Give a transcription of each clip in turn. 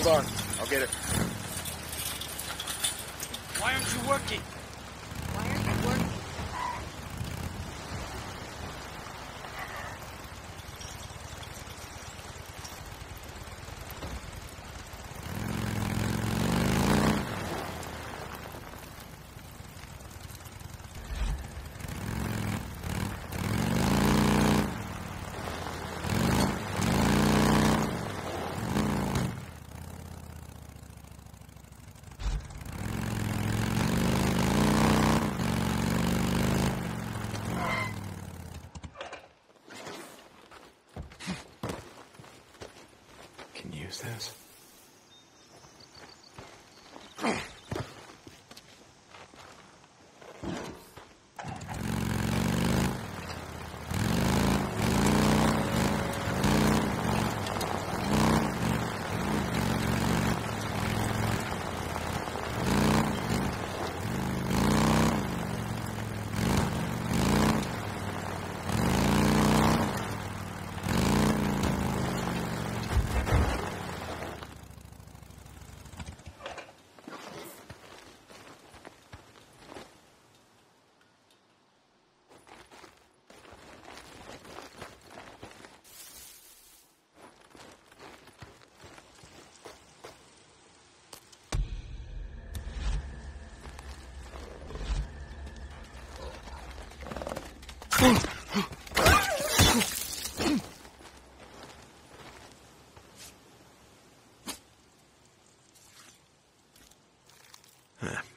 Hold on. I'll get it. Why aren't you working? This.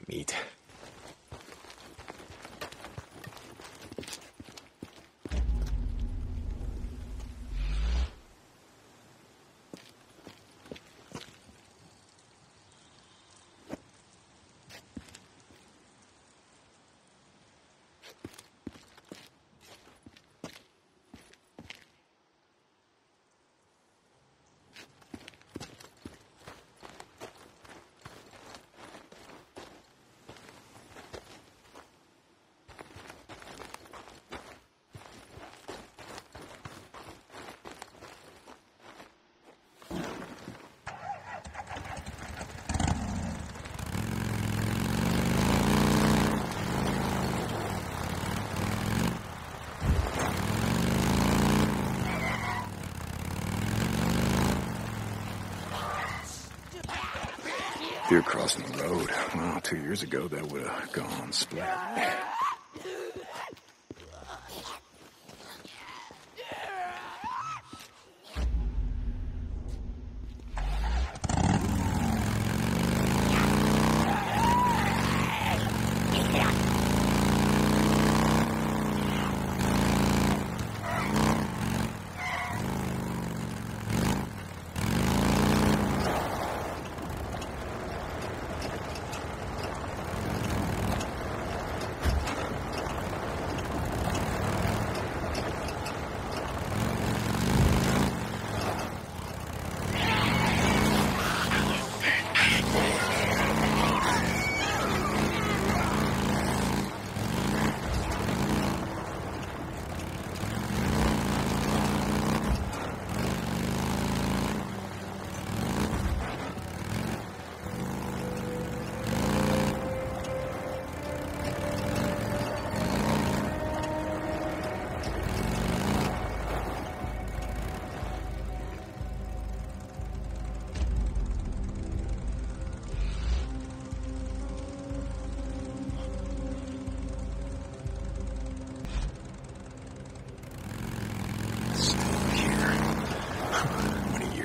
Meat. You're crossing the road. Well, 2 years ago, that would have gone splat.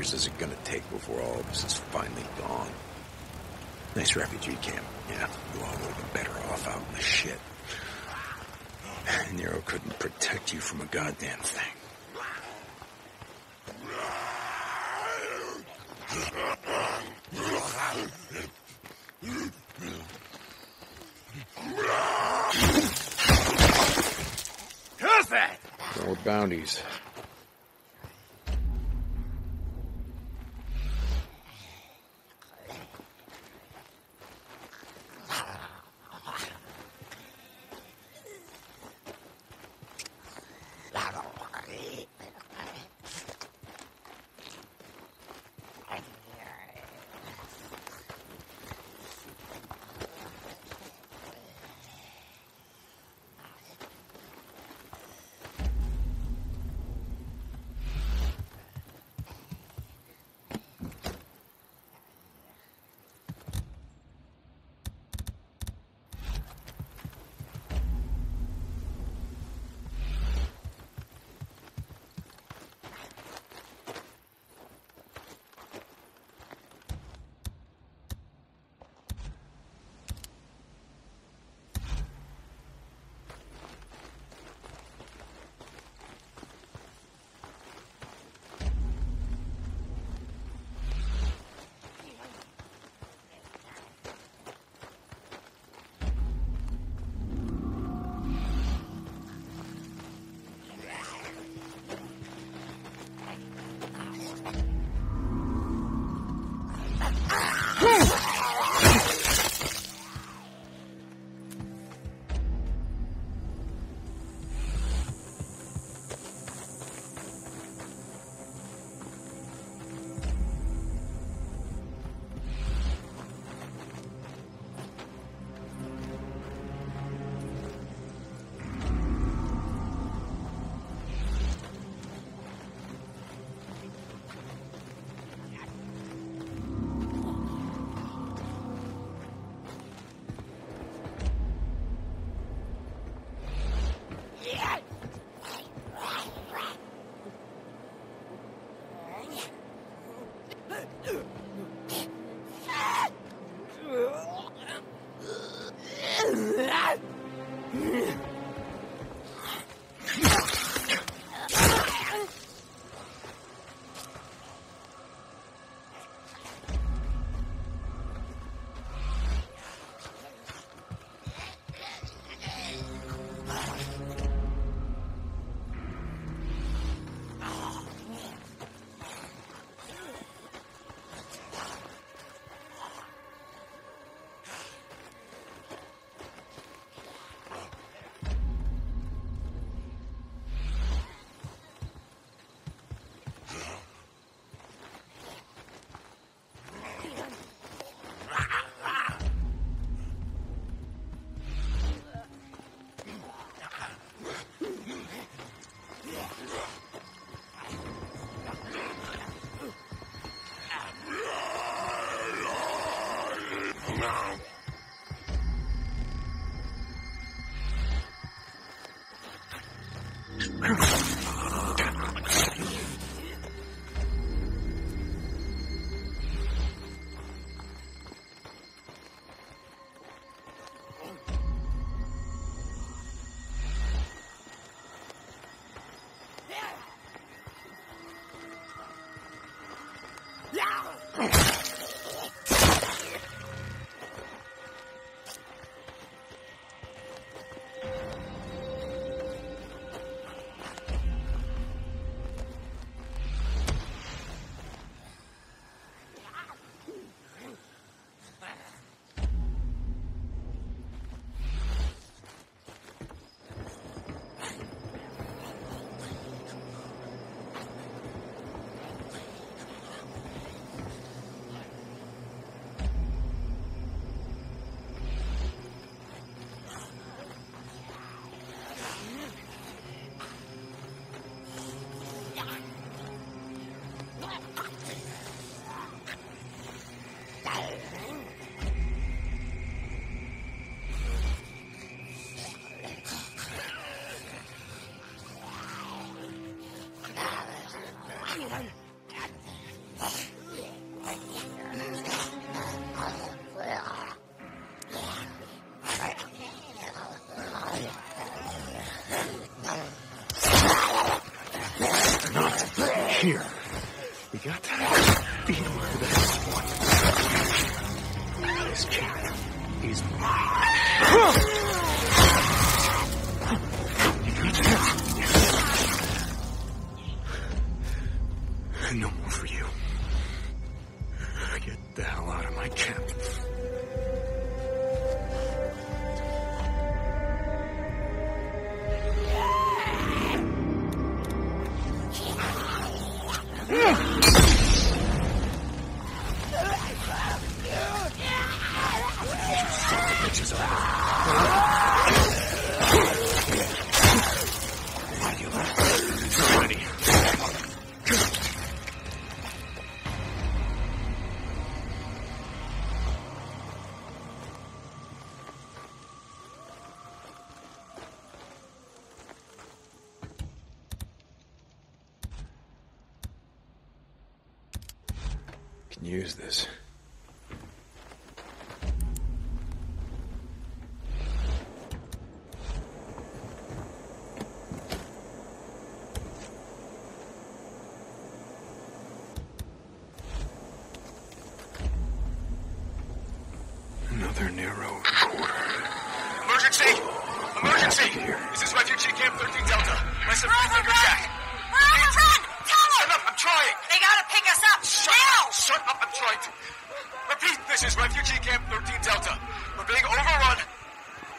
Is it going to take before all of this is finally gone? Nice refugee camp. Yeah, you all would have been better off out in the shit. Nero couldn't protect you from a goddamn thing. Who's that? They're all bounties. Use this. Another Nero recorder. Emergency! Emergency! This is Refugee Camp 13 Delta. My surprise under attack. Shut up, I'm trying to... Repeat, this is Refugee Camp 13 Delta. We're being overrun. Do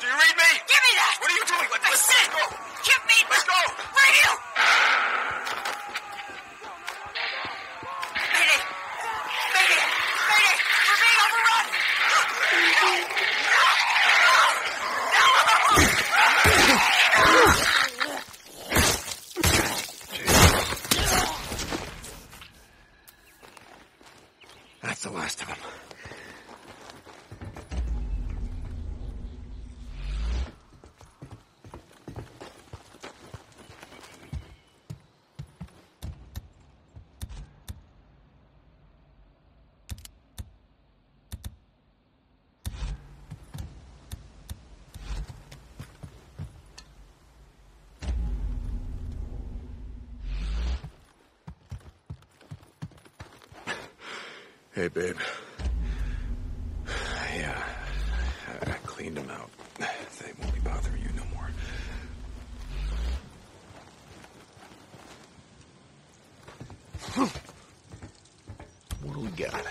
you read me? Give me that! What are you doing? Let's go! Give me... Let's go! Radio! Mayday! Mayday! Mayday! We're being overrun! No! The last of them. Hey, babe. I cleaned them out. They won't be bothering you no more. What do we got?